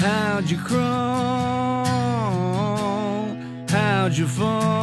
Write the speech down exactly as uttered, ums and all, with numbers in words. How'd you crawl? How'd you fall?